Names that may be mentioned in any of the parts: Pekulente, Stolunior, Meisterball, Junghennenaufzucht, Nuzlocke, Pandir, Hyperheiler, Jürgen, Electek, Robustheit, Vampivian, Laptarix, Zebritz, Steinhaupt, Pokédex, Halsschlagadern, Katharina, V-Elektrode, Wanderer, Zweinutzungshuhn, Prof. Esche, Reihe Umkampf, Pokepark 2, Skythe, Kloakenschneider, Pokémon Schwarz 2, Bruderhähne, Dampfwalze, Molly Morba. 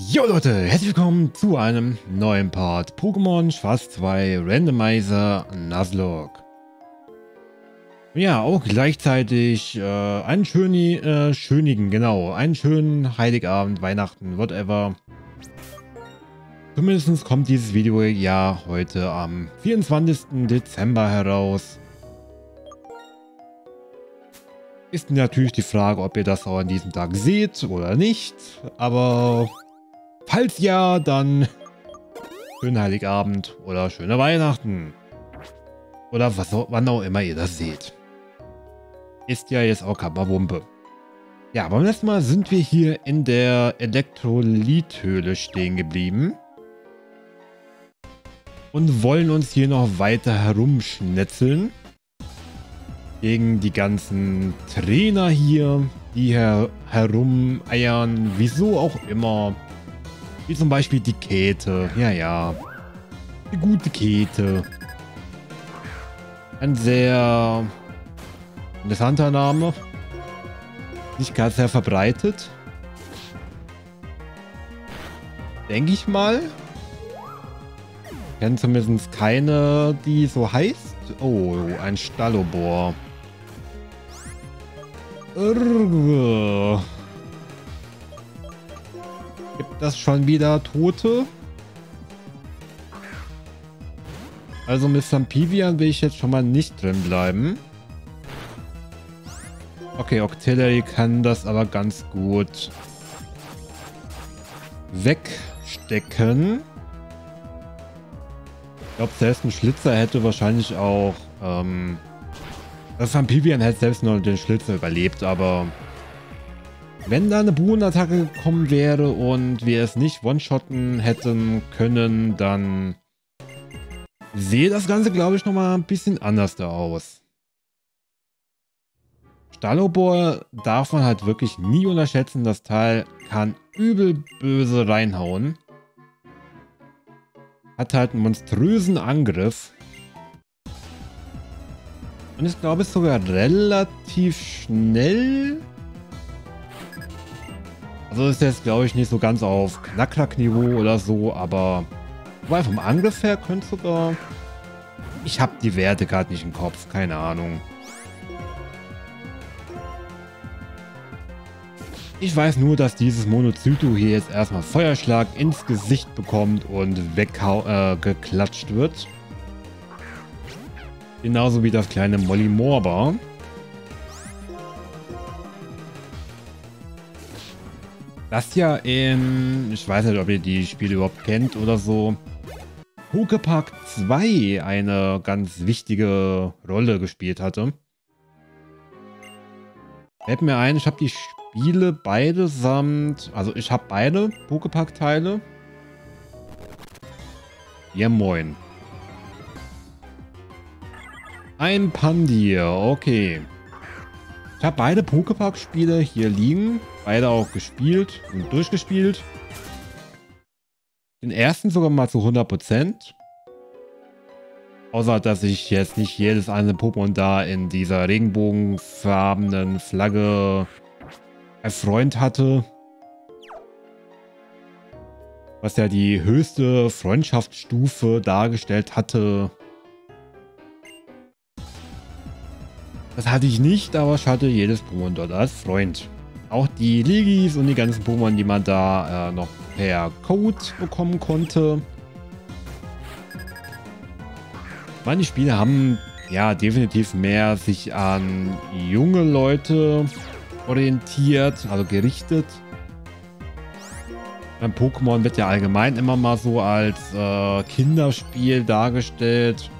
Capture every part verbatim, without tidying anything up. Jo Leute, herzlich willkommen zu einem neuen Part Pokémon Schwarz zwei Randomizer Nuzlocke. Ja, auch gleichzeitig äh, einen schönen, äh, schönigen, genau, einen schönen Heiligabend, Weihnachten, whatever. Zumindest kommt dieses Video ja heute am vierundzwanzigsten Dezember heraus. Ist natürlich die Frage, ob ihr das auch an diesem Tag seht oder nicht, aber... Falls ja, dann schönen Heiligabend oder schöne Weihnachten. Oder was auch, wann auch immer ihr das seht. Ist ja jetzt auch Kabawumpe. Ja, beim letzten Mal sind wir hier in der Elektrolithhöhle stehen geblieben. Und wollen uns hier noch weiter herumschnetzeln. Gegen die ganzen Trainer hier, die her herumeiern, wieso auch immer. Wie zum Beispiel die Käthe. Ja, ja. Die gute Käthe. Ein sehr interessanter Name. Nicht ganz sehr verbreitet. Denke ich mal. Ich kenne zumindest keine, die so heißt. Oh, ein Stahlobor. Urgh. Gibt das schon wieder Tote? Also mit Flampivion will ich jetzt schon mal nicht drin bleiben. Okay, Octillery kann das aber ganz gut wegstecken. Ich glaube, selbst ein Schlitzer hätte wahrscheinlich auch... Ähm, das Vampivian hätte selbst nur den Schlitzer überlebt, aber... Wenn da eine Buhnenattacke gekommen wäre und wir es nicht one-shotten hätten können, dann sehe das Ganze, glaube ich, nochmal ein bisschen anders da aus. Stahlobor darf man halt wirklich nie unterschätzen. Das Teil kann übel böse reinhauen. Hat halt einen monströsen Angriff. Und ich glaube, es ist sogar relativ schnell... Also ist jetzt, glaube ich, nicht so ganz auf Knackrack-Niveau oder so, aber weil vom Angriff her könnte sogar... Ich habe die Werte gerade nicht im Kopf, keine Ahnung. Ich weiß nur, dass dieses Monozyto hier jetzt erstmal Feuerschlag ins Gesicht bekommt und weggeklatscht äh, wird. Genauso wie das kleine Molly Morba. Das ja im, ich weiß nicht, ob ihr die Spiele überhaupt kennt oder so, Pokepark zwei eine ganz wichtige Rolle gespielt hatte. Fällt mir ein, ich habe die Spiele beide samt, also ich habe beide Pokepark-Teile. Ja moin. Ein Pandir, okay. Ich habe beide Pokepark-Spiele hier liegen, beide auch gespielt und durchgespielt. Den ersten sogar mal zu hundert Prozent. Außer, dass ich jetzt nicht jedes einzelne Pokémon da in dieser regenbogenfarbenen Flagge erfreund hatte. Was ja die höchste Freundschaftsstufe dargestellt hatte. Das hatte ich nicht, aber ich hatte jedes Pokémon dort als Freund. Auch die Legis und die ganzen Pokémon, die man da äh, noch per Code bekommen konnte. Manche Spiele haben ja definitiv mehr sich an junge Leute orientiert, also gerichtet. Ein Pokémon wird ja allgemein immer mal so als äh, Kinderspiel dargestellt.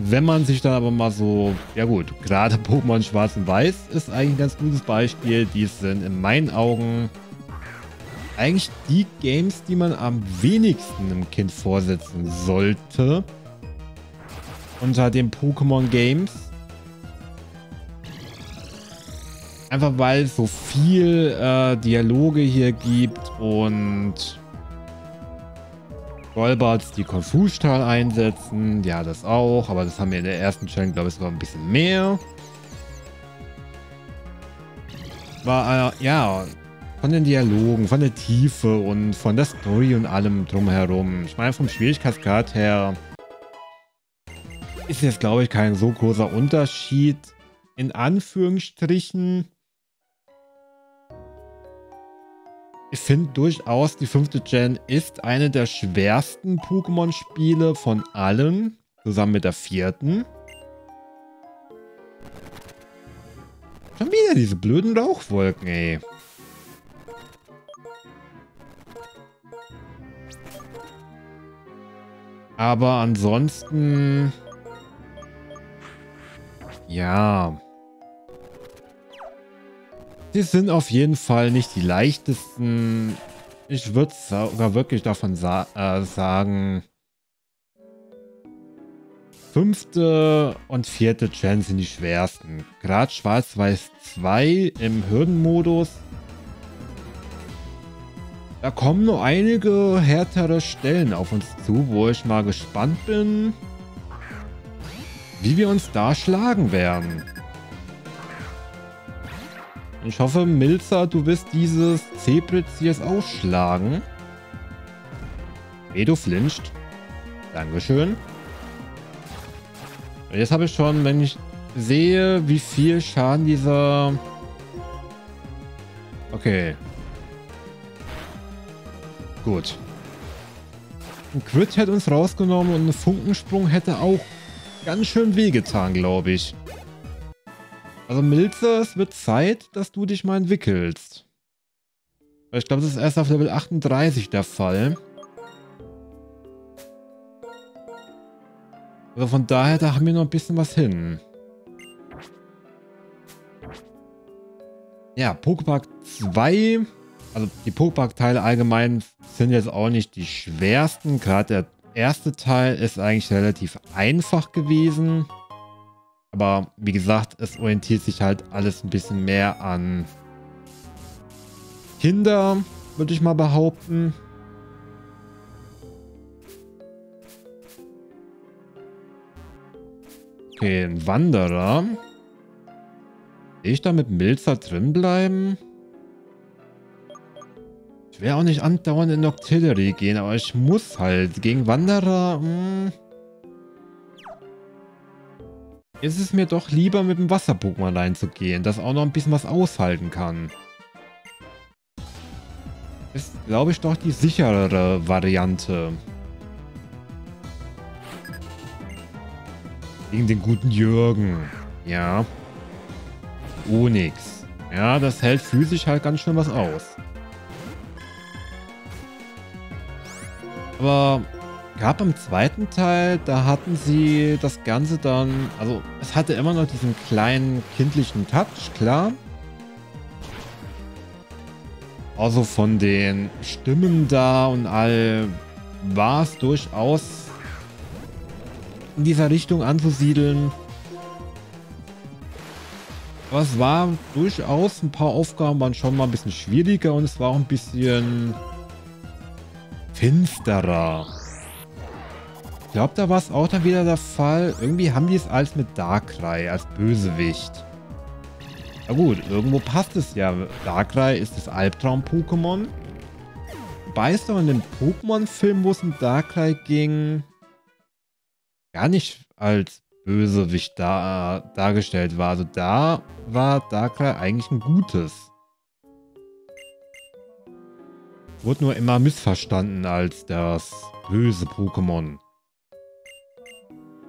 Wenn man sich dann aber mal so, ja gut, gerade Pokémon Schwarz und Weiß ist eigentlich ein ganz gutes Beispiel. Die sind in meinen Augen eigentlich die Games, die man am wenigsten einem Kind vorsetzen sollte. Unter den Pokémon Games. Einfach weil es so viel äh, Dialoge hier gibt und... Rollbots, die Konfusstahl einsetzen. Ja, das auch. Aber das haben wir in der ersten Challenge, glaube ich, sogar ein bisschen mehr. War, äh, ja, von den Dialogen, von der Tiefe und von der Story und allem drumherum. Ich meine, vom Schwierigkeitsgrad her ist jetzt, glaube ich, kein so großer Unterschied. In Anführungsstrichen. Ich finde durchaus, die fünfte Gen ist eine der schwersten Pokémon-Spiele von allen, zusammen mit der vierten. Schon wieder diese blöden Rauchwolken, ey. Aber ansonsten... Ja... Die sind auf jeden Fall nicht die leichtesten. Ich würde sogar wirklich davon sa äh, sagen... Fünfte und vierte Gen sind die schwersten. Gerade Schwarz-Weiß zwei im Hürdenmodus. Da kommen nur einige härtere Stellen auf uns zu, wo ich mal gespannt bin, wie wir uns da schlagen werden. Ich hoffe, Milza, du wirst dieses Zebritz jetzt ausschlagen. Weh, du flinchst. Dankeschön. Und jetzt habe ich schon, wenn ich sehe, wie viel Schaden dieser... Okay. Gut. Ein Crit hätte uns rausgenommen und ein Funkensprung hätte auch ganz schön wehgetan, glaube ich. Also Milza, es wird Zeit, dass du dich mal entwickelst. Ich glaube, das ist erst auf Level achtunddreißig der Fall. Also von daher, da haben wir noch ein bisschen was hin. Ja, Pokepark zwei, also die Pokepark-Teile allgemein sind jetzt auch nicht die schwersten. Gerade der erste Teil ist eigentlich relativ einfach gewesen. Aber wie gesagt, es orientiert sich halt alles ein bisschen mehr an Kinder, würde ich mal behaupten. Okay, ein Wanderer. Will ich da mit Milza drin bleiben? Ich will auch nicht andauernd in Octillery gehen, aber ich muss halt gegen Wanderer... Mh. Ist es mir doch lieber, mit dem Wasser-Pokémon reinzugehen, das auch noch ein bisschen was aushalten kann. Ist, glaube ich, doch die sicherere Variante. Gegen den guten Jürgen. Ja. Onyx. Ja, das hält physisch halt ganz schön was aus. Aber... Gerade beim zweiten Teil, da hatten sie das Ganze dann, also es hatte immer noch diesen kleinen kindlichen Touch, klar. Also von den Stimmen da und all war es durchaus in dieser Richtung anzusiedeln. Aber es war durchaus, ein paar Aufgaben waren schon mal ein bisschen schwieriger und es war auch ein bisschen finsterer. Ich glaube, da war es auch dann wieder der Fall. Irgendwie haben die es als mit Darkrai, als Bösewicht. Na gut, irgendwo passt es ja. Darkrai ist das Albtraum-Pokémon. Wobei es doch in dem Pokémon-Film, wo es um Darkrai ging, gar nicht als Bösewicht da, äh, dargestellt war. Also da war Darkrai eigentlich ein Gutes. Wurde nur immer missverstanden als das böse Pokémon.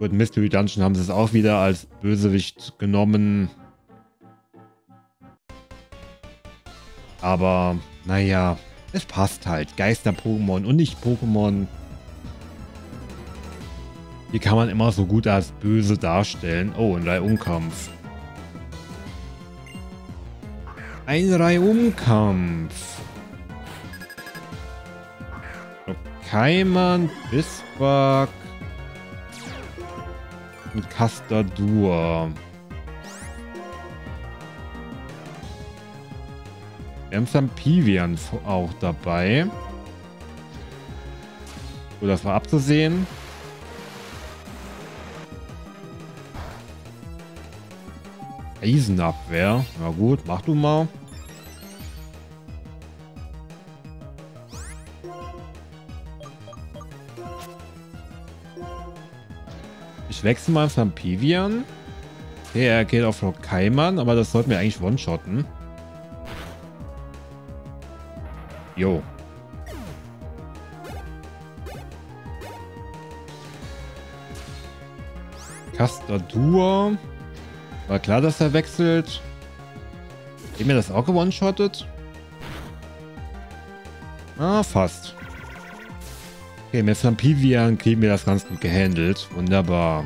Gut, Mystery Dungeon haben sie es auch wieder als Bösewicht genommen. Aber, naja, es passt halt. Geister-Pokémon und Nicht-Pokémon. Die kann man immer so gut als böse darstellen. Oh, ein Reihe Umkampf. Ein Reihe Umkampf. Keimann, Bispark. Mit Castadur. Wir haben Flampivian auch dabei. So, das war abzusehen. Eisenabwehr. Na gut, mach du mal. Ich wechsle mal Flampivian. Okay, er geht auf Lokaiman, aber das sollten wir eigentlich one-shotten. Jo. Castadur. War klar, dass er wechselt. Hat mir das auch gewonshottet? Ah, fast. Okay, mit Flampivian kriegen wir das ganz gut gehandelt. Wunderbar.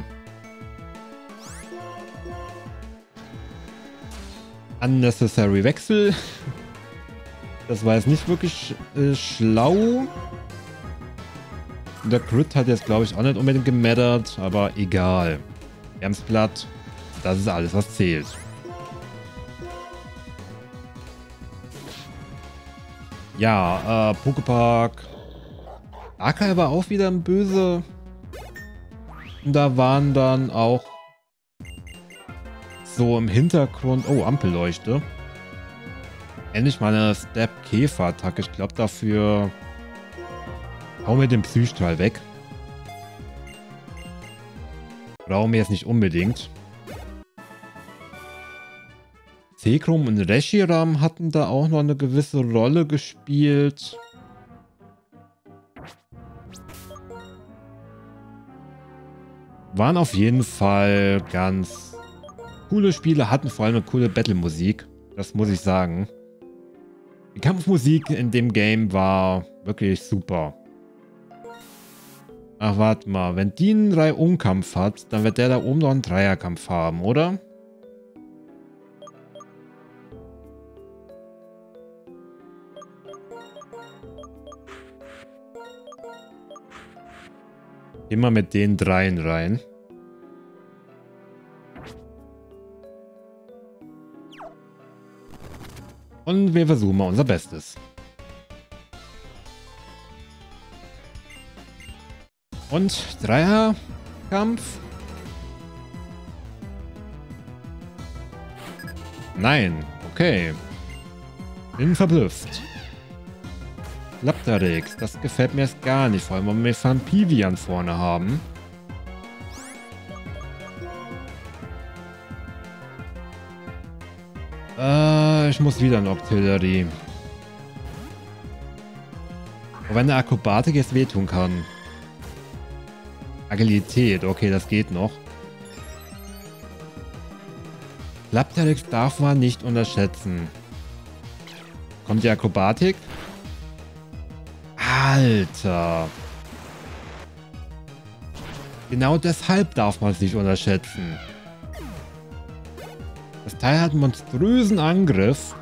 Unnecessary Wechsel. Das war jetzt nicht wirklich äh, schlau. Der Crit hat jetzt, glaube ich, auch nicht unbedingt gemattert, aber egal. Wir haben's platt. Das ist alles, was zählt. Ja, äh, Pokepark. Darkrai war auch wieder ein Böse. Und da waren dann auch so im Hintergrund... Oh, Ampelleuchte. Endlich mal eine Step-Käfer-Attacke. Ich glaube, dafür hau mir den Psychstrahl weg. Brauchen wir jetzt nicht unbedingt. Zekrom und Reshiram hatten da auch noch eine gewisse Rolle gespielt. Waren auf jeden Fall ganz coole Spiele, hatten vor allem eine coole Battle-Musik. Das muss ich sagen. Die Kampfmusik in dem Game war wirklich super. Ach, warte mal. Wenn die einen Reihe Umkampf hat, dann wird der da oben noch einen Dreierkampf haben, oder? Immer mit den dreien rein. Und wir versuchen mal unser Bestes. Und Dreierkampf? Nein, okay. Bin verblüfft. Laptarix, das gefällt mir jetzt gar nicht, vor allem weil wir Vampivian vorne haben. Äh, ich muss wieder in Octillery. Aber wenn der Akrobatik jetzt wehtun kann. Agilität, okay, das geht noch. Laptarix darf man nicht unterschätzen. Kommt die Akrobatik? Alter. Genau deshalb darf man es nicht unterschätzen. Das Teil hat einen monströsen Angriff.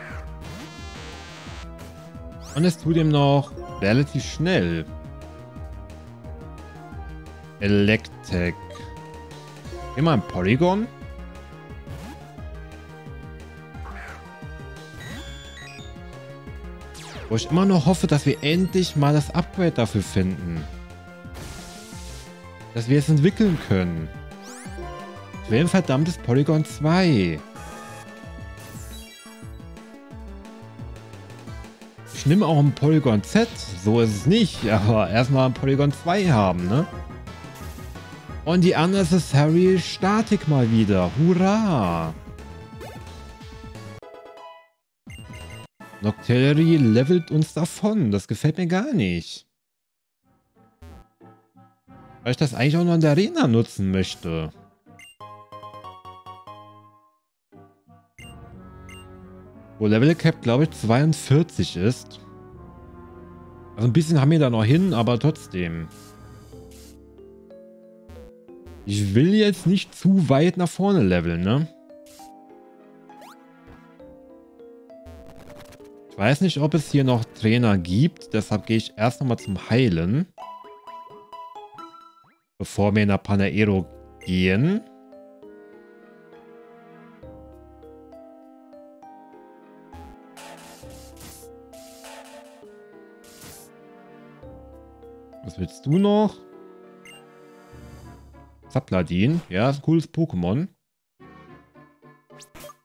Und es tut ihm noch relativ schnell. Electek. Immer ein Polygon. Wo ich immer noch hoffe, dass wir endlich mal das Upgrade dafür finden. Dass wir es entwickeln können. Ich will ein verdammtes Polygon zwei. Ich nehme auch ein Polygon Z, so ist es nicht, aber erstmal ein Polygon zwei haben, ne? Und die unnecessary Statik mal wieder. Hurra! Octillery levelt uns davon. Das gefällt mir gar nicht. Weil ich das eigentlich auch noch in der Arena nutzen möchte. Wo Level Cap, glaube ich, zweiundvierzig ist. Also ein bisschen haben wir da noch hin, aber trotzdem. Ich will jetzt nicht zu weit nach vorne leveln, ne? Ich weiß nicht, ob es hier noch Trainer gibt, deshalb gehe ich erst nochmal zum Heilen. Bevor wir in der Panaero gehen. Was willst du noch? Zapladin, ja, ist ein cooles Pokémon.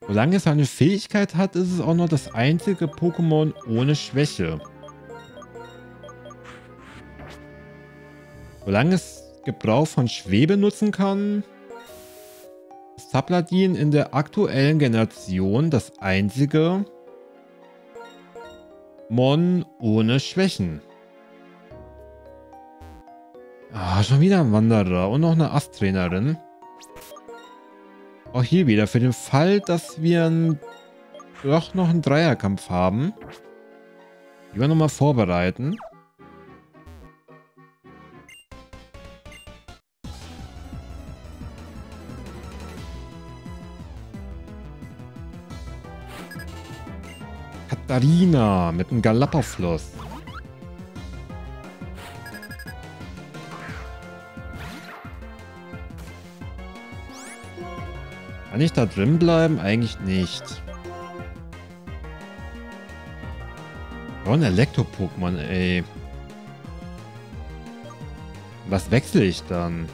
Solange es eine Fähigkeit hat, ist es auch noch das einzige Pokémon ohne Schwäche. Solange es Gebrauch von Schwebe nutzen kann, ist Zapladin in der aktuellen Generation das einzige Mon ohne Schwächen. Ah, schon wieder ein Wanderer und noch eine Asttrainerin. Auch hier wieder für den Fall, dass wir ein, doch noch einen Dreierkampf haben. Die wir nochmal vorbereiten. Katharina mit einem Galapafloss. Kann ich da drin bleiben? Eigentlich nicht. Oh, ein Elektro-Pokémon, ey. Was wechsle ich dann?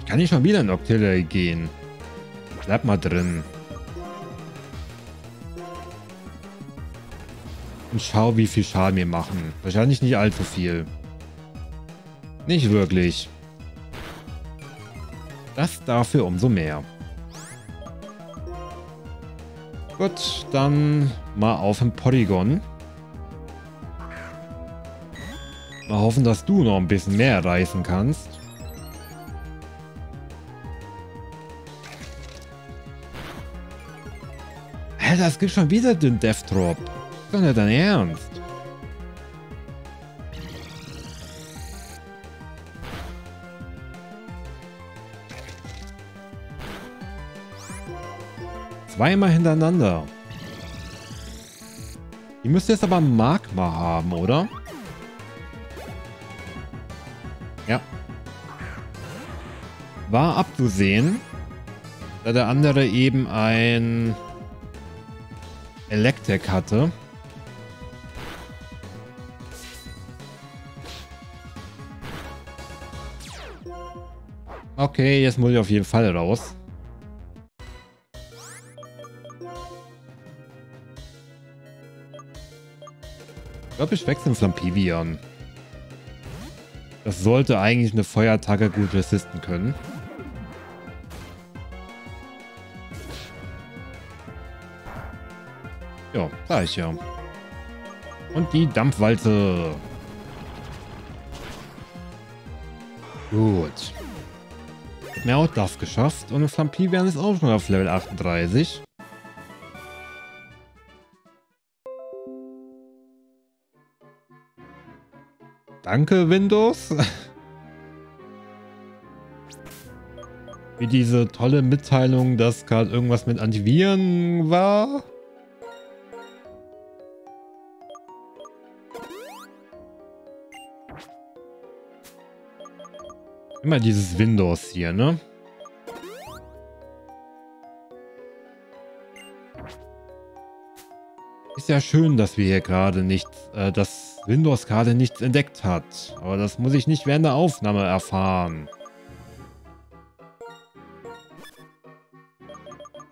Ich kann nicht schon wieder in Octillery gehen. Bleib mal drin. Und schau, wie viel Schaden wir machen. Wahrscheinlich nicht allzu viel. Nicht wirklich. Das dafür umso mehr. Gut, dann mal auf den Porygon. Mal hoffen, dass du noch ein bisschen mehr reißen kannst. Alter, es gibt schon wieder den Death Drop. Ist doch nicht dein Ernst. Zweimal hintereinander. Die müsste jetzt aber Magma haben, oder? Ja. War abzusehen, da der andere eben ein Electek hatte. Okay, jetzt muss ich auf jeden Fall raus. Ich glaube, ich wechsle den Flampivion. Das sollte eigentlich eine Feuerattacke gut resisten können. Ja, gleich ja. Und die Dampfwalze. Gut. Hat mir auch das geschafft. Und Flampivian ist auch schon auf Level achtunddreißig. Danke, Windows. Wie diese tolle Mitteilung, dass gerade irgendwas mit Antiviren war. Immer dieses Windows hier, ne? Ist ja schön, dass wir hier gerade nichts, äh, das Windows gerade nichts entdeckt hat. Aber das muss ich nicht während der Aufnahme erfahren.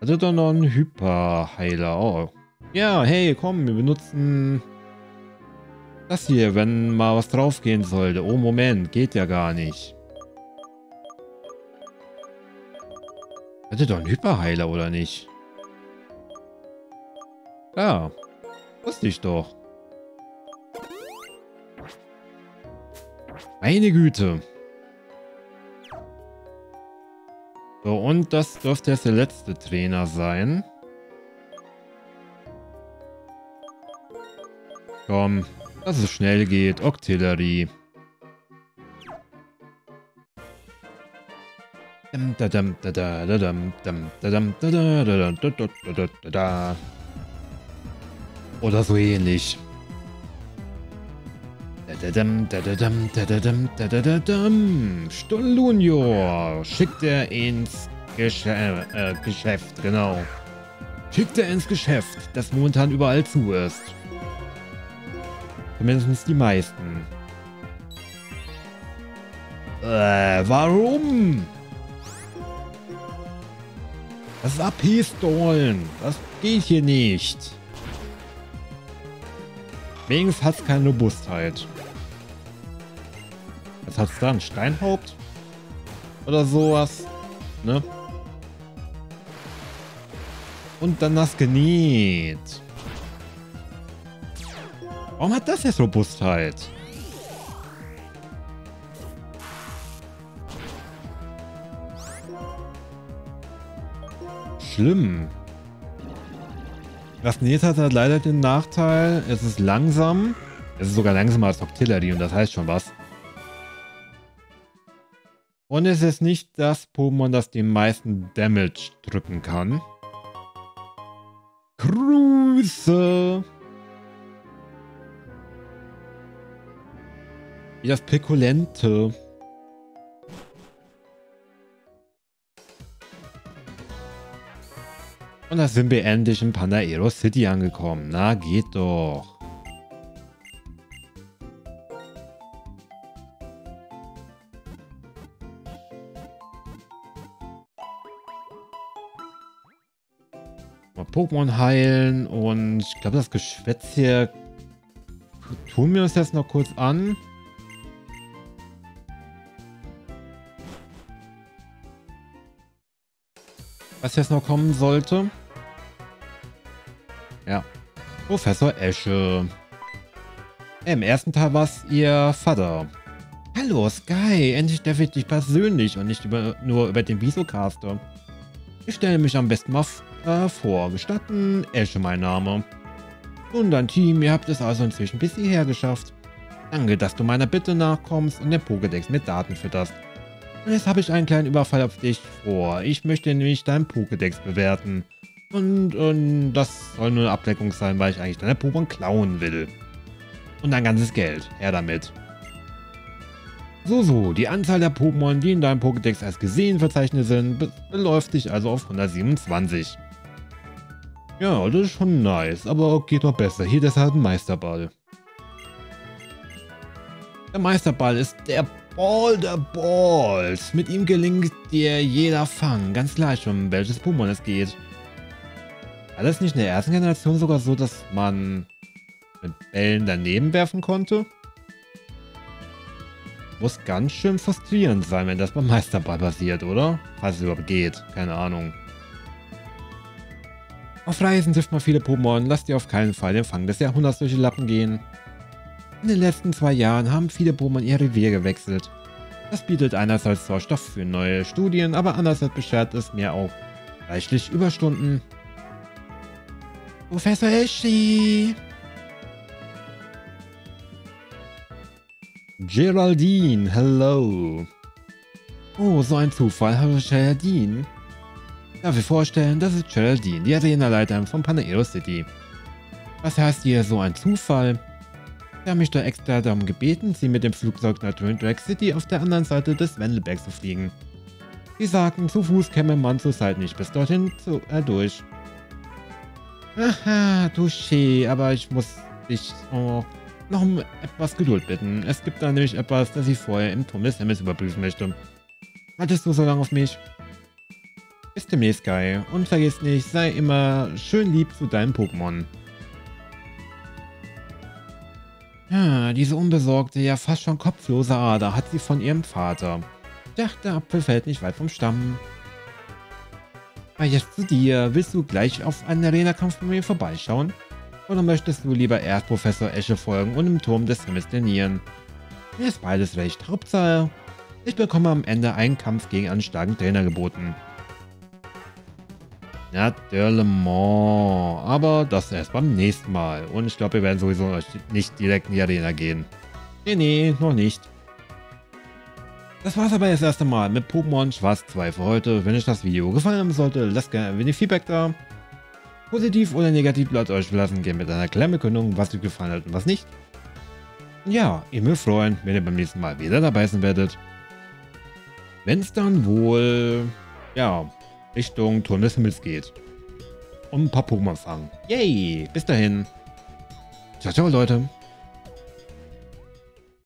Also doch noch ein Hyperheiler. Oh. Ja, hey, komm, wir benutzen das hier, wenn mal was draufgehen sollte. Oh, Moment, geht ja gar nicht. Hatte doch ein Hyperheiler, oder nicht? Ja, wusste ich doch. Meine Güte. So, und das dürfte jetzt der letzte Trainer sein. Komm, dass es schnell geht. Octillery. Oder so ähnlich. Stolunior schickt er ins Gesch äh, Geschäft, genau. Schickt er ins Geschäft, das momentan überall zu ist. Zumindest die meisten. Äh, warum? Das ist abhistolen. Das geht hier nicht. Wenigstens hat es keine Robustheit. Was hat's da? Ein Steinhaupt? Oder sowas? Ne? Und dann das Geniet. Warum hat das jetzt Robustheit? Schlimm. Das Geniet hat halt leider den Nachteil, es ist langsam. Es ist sogar langsamer als Octillery und das heißt schon was. Und es ist nicht das Pokémon, das den meisten Damage drücken kann. Grüße! Wie das Pekulente. Und da sind wir endlich in Pandaero City angekommen. Na, geht doch. Pokémon heilen und ich glaube, das Geschwätz hier tun wir uns jetzt noch kurz an. Was jetzt noch kommen sollte. Ja. Professor Esche. Hey, im ersten Teil war es ihr Vater. Hallo Sky, endlich darf ich dich persönlich und nicht über, nur über den Visocaster. Ich stelle mich am besten mal vor. Vor. Gestatten, Esche mein Name. Und dein Team, ihr habt es also inzwischen bis hierher geschafft. Danke, dass du meiner Bitte nachkommst und den Pokédex mit Daten fütterst. Und jetzt habe ich einen kleinen Überfall auf dich vor. Ich möchte nämlich deinen Pokédex bewerten. Und, und das soll nur eine Ablenkung sein, weil ich eigentlich deine Pokémon klauen will. Und dein ganzes Geld. Her damit. So, so, die Anzahl der Pokémon, die in deinem Pokédex als gesehen verzeichnet sind, be beläuft sich also auf hundertsiebenundzwanzig. Ja, das ist schon nice, aber geht noch besser. Hier deshalb ein Meisterball. Der Meisterball ist der Ball der Balls. Mit ihm gelingt dir jeder Fang, ganz gleich, um welches Pokémon es geht. Alles nicht in der ersten Generation sogar so, dass man mit Bällen daneben werfen konnte? Muss ganz schön frustrierend sein, wenn das beim Meisterball passiert, oder? Falls es überhaupt geht, keine Ahnung. Auf Reisen trifft man viele Pokémon, lasst ihr auf keinen Fall den Fang des Jahrhunderts durch die Lappen gehen. In den letzten zwei Jahren haben viele Pokémon ihr Revier gewechselt. Das bietet einerseits zwar Stoff für neue Studien, aber andererseits beschert es mir auch reichlich Überstunden. Professor Esche! Geraldine, hello! Oh, so ein Zufall, hallo Geraldine. Darf ich vorstellen, das ist Geraldine, die Arenaleiterin von Pandaero City. Was heißt hier so ein Zufall? Ich habe mich da extra darum gebeten, sie mit dem Flugzeug nach Drag City auf der anderen Seite des Wendelbergs zu fliegen. Sie sagten, zu Fuß käme man zurzeit nicht bis dorthin zu, äh, durch. Aha, touché, aber ich muss dich oh, noch um etwas Geduld bitten. Es gibt da nämlich etwas, das ich vorher im Turm des Himmels überprüfen möchte. Hattest du so lange auf mich? Bis demnächst, Guy. Und vergiss nicht, sei immer schön lieb zu deinem Pokémon. Ja, diese unbesorgte, ja fast schon kopflose Ader hat sie von ihrem Vater. Doch, der Apfel fällt nicht weit vom Stamm. Aber jetzt zu dir. Willst du gleich auf einen Arena-Kampf bei mir vorbeischauen? Oder möchtest du lieber erst Professor Esche folgen und im Turm des Himmels trainieren? Mir ist beides recht. Hauptsache, ich bekomme am Ende einen Kampf gegen einen starken Trainer geboten. Natürlich, aber das erst beim nächsten Mal. Und ich glaube, wir werden sowieso nicht direkt in die Arena gehen. Nee, nee, noch nicht. Das war's aber das erste Mal mit Pokémon Schwarz zwei für heute. Wenn euch das Video gefallen haben sollte, lasst gerne ein wenig Feedback da. Positiv oder negativ bleibt euch belassen, gerne mit einer kleinen Bekündigung, was euch gefallen hat und was nicht. Ja, ich würde mich freuen, wenn ihr beim nächsten Mal wieder dabei sein werdet. Wenn's dann wohl... ja... Richtung Turm des Himmels geht. Und ein paar Pokémon fangen. Yay! Bis dahin. Ciao, ciao, Leute.